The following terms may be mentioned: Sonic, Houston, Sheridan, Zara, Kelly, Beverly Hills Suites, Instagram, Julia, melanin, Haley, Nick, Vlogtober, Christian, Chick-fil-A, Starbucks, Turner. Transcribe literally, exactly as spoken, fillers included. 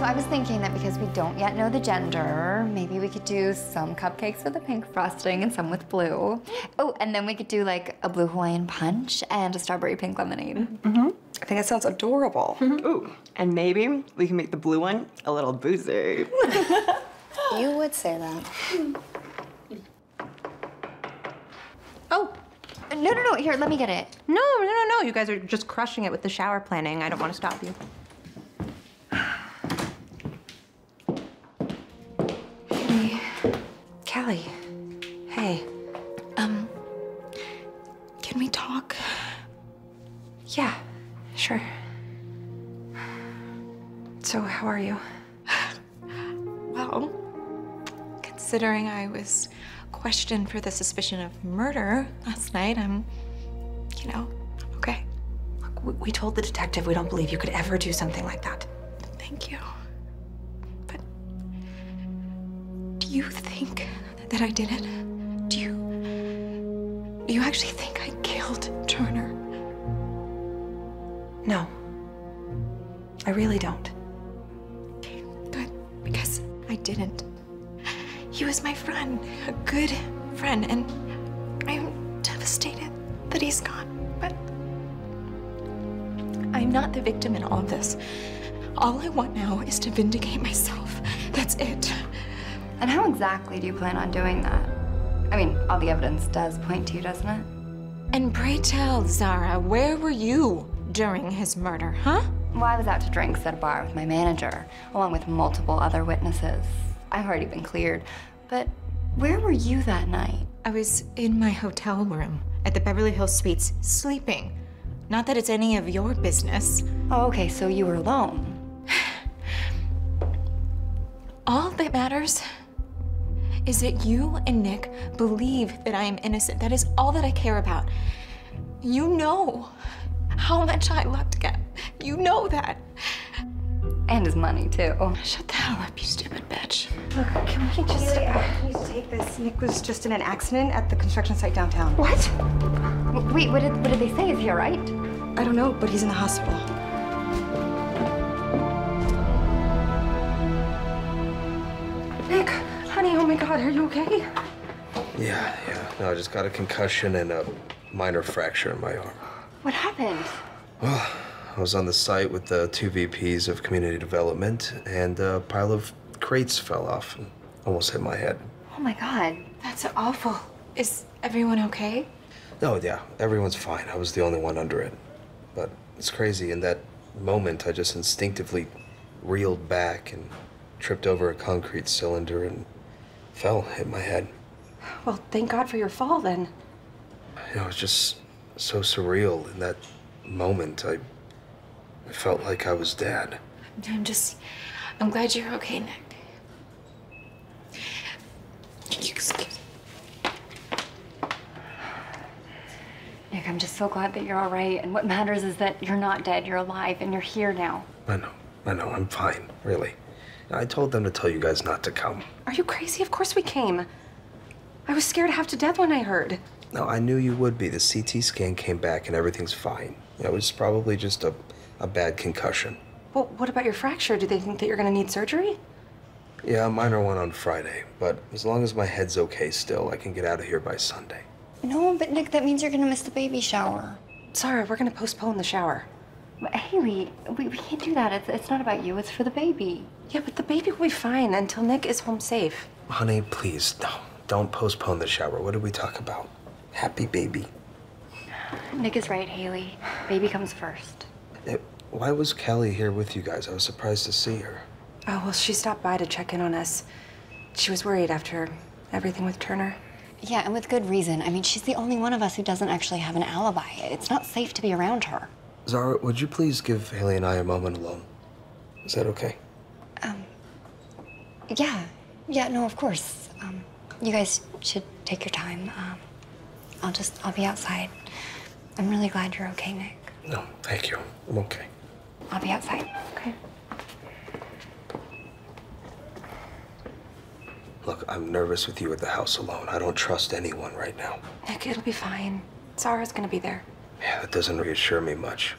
So I was thinking that because we don't yet know the gender, maybe we could do some cupcakes with a pink frosting and some with blue. Oh, and then we could do like a blue Hawaiian punch and a strawberry pink lemonade. Mm-hmm. I think that sounds adorable. Mm-hmm. Ooh, and maybe we can make the blue one a little boozy. You would say that. Oh. No, no, no, here, let me get it. No, no, no, no, you guys are just crushing it with the shower planning. I don't want to stop you. Hey. Kelly. Hey. Um, can we talk? Yeah, sure. So, how are you? Well, considering I was questioned for the suspicion of murder last night, I'm, you know, okay. Look, we, we told the detective we don't believe you could ever do something like that. Thank you. But do you think that I did it? Do you, do you actually think I killed Turner? No, I really don't. Okay, good, because I didn't. He was my friend, a good friend, and I'm devastated that he's gone, but I'm not the victim in all of this. All I want now is to vindicate myself. That's it. And how exactly do you plan on doing that? I mean, all the evidence does point to you, doesn't it? And pray tell, Zara, where were you during his murder, huh? Well, I was out to drinks at a bar with my manager, along with multiple other witnesses. I've already been cleared. But where were you that night? I was in my hotel room at the Beverly Hills Suites, sleeping. Not that it's any of your business. Oh, okay, so you were alone. All that matters is that you and Nick believe that I am innocent. That is all that I care about. You know how much I loved Gap. You know that. And his money, too. Shut the hell up, you stupid bitch. Look, can we just... Julia, can you take this? Nick was just in an accident at the construction site downtown. What? Wait, what did, what did they say? Is he all right? I don't know, but he's in the hospital. Nick, honey, oh my God, are you okay? Yeah, yeah. No, I just got a concussion and a minor fracture in my arm. What happened? Well... I was on the site with the two V Ps of community development, and a pile of crates fell off and almost hit my head. Oh my God, that's awful. Is everyone okay? No, yeah, everyone's fine. I was the only one under it. But it's crazy, in that moment, I just instinctively reeled back and tripped over a concrete cylinder and fell, hit my head. Well, thank God for your fall, then. You know, it's just so surreal. In that moment, I... I felt like I was dead. I'm just, I'm glad you're okay, Nick. Excuse me. Nick, I'm just so glad that you're all right. And what matters is that you're not dead, you're alive, and you're here now. I know, I know, I'm fine, really. I told them to tell you guys not to come. Are you crazy? Of course we came. I was scared half to death when I heard. No, I knew you would be. The C T scan came back and everything's fine. It was probably just a... a bad concussion. Well, what about your fracture? Do they think that you're gonna need surgery? Yeah, a minor one on Friday, but as long as my head's okay still, I can get out of here by Sunday. No, but Nick, that means you're gonna miss the baby shower. Sorry, we're gonna postpone the shower. But Haley, we, we can't do that. It's, it's not about you, it's for the baby. Yeah, but the baby will be fine until Nick is home safe. Honey, please, no, don't postpone the shower. What did we talk about? Happy baby. Nick is right, Haley. Baby comes first. It, why was Kelly here with you guys? I was surprised to see her. Oh, well, she stopped by to check in on us. She was worried after everything with Turner. Yeah, and with good reason. I mean, she's the only one of us who doesn't actually have an alibi. It's not safe to be around her. Zara, would you please give Haley and I a moment alone? Is that okay? Um, yeah. Yeah, no, of course. Um, you guys should take your time. Um, I'll just, I'll be outside. I'm really glad you're okay, Nick. No, thank you. I'm okay. I'll be outside. Okay. Look, I'm nervous with you at the house alone. I don't trust anyone right now. Nick, it'll be fine. Zara's gonna be there. Yeah, that doesn't reassure me much.